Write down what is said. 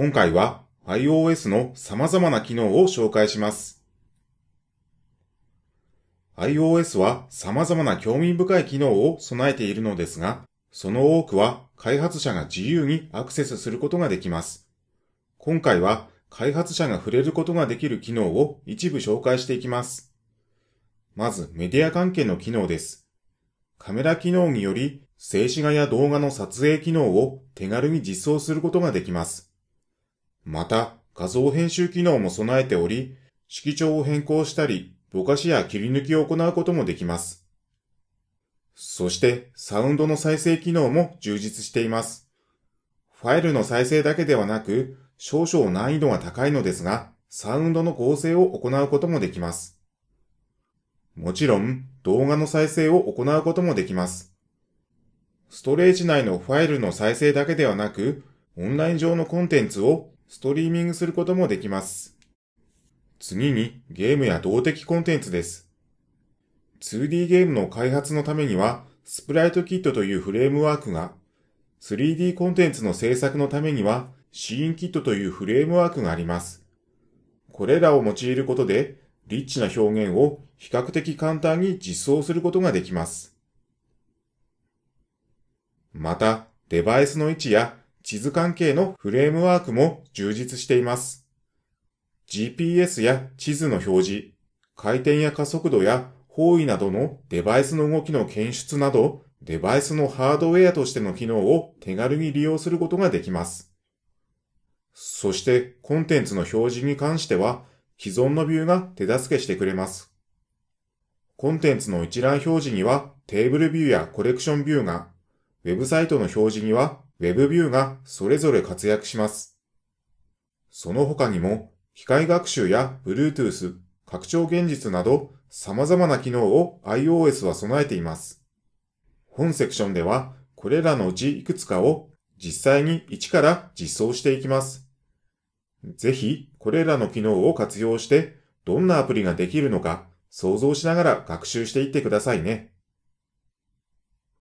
今回は iOS の様々な機能を紹介します。iOS は様々な興味深い機能を備えているのですが、その多くは開発者が自由にアクセスすることができます。今回は開発者が触れることができる機能を一部紹介していきます。まずメディア関係の機能です。カメラ機能により静止画や動画の撮影機能を手軽に実装することができます。また画像編集機能も備えており、色調を変更したり、ぼかしや切り抜きを行うこともできます。そしてサウンドの再生機能も充実しています。ファイルの再生だけではなく、少々難易度が高いのですが、サウンドの合成を行うこともできます。もちろん動画の再生を行うこともできます。ストレージ内のファイルの再生だけではなく、オンライン上のコンテンツをストリーミングすることもできます。次にゲームや動的コンテンツです。2D ゲームの開発のためには、スプライトキットというフレームワークが、3D コンテンツの制作のためには、シーンキットというフレームワークがあります。これらを用いることで、リッチな表現を比較的簡単に実装することができます。また、デバイスの位置や地図関係のフレームワークも充実しています。GPS や地図の表示、回転や加速度や方位などのデバイスの動きの検出など、デバイスのハードウェアとしての機能を手軽に利用することができます。そして、コンテンツの表示に関しては、既存のビューが手助けしてくれます。コンテンツの一覧表示にはテーブルビューやコレクションビューが、ウェブサイトの表示にはウェブビューがそれぞれ活躍します。その他にも、機械学習や Bluetooth、拡張現実など様々な機能を iOS は備えています。本セクションではこれらのうちいくつかを実際に一から実装していきます。ぜひこれらの機能を活用してどんなアプリができるのか想像しながら学習していってくださいね。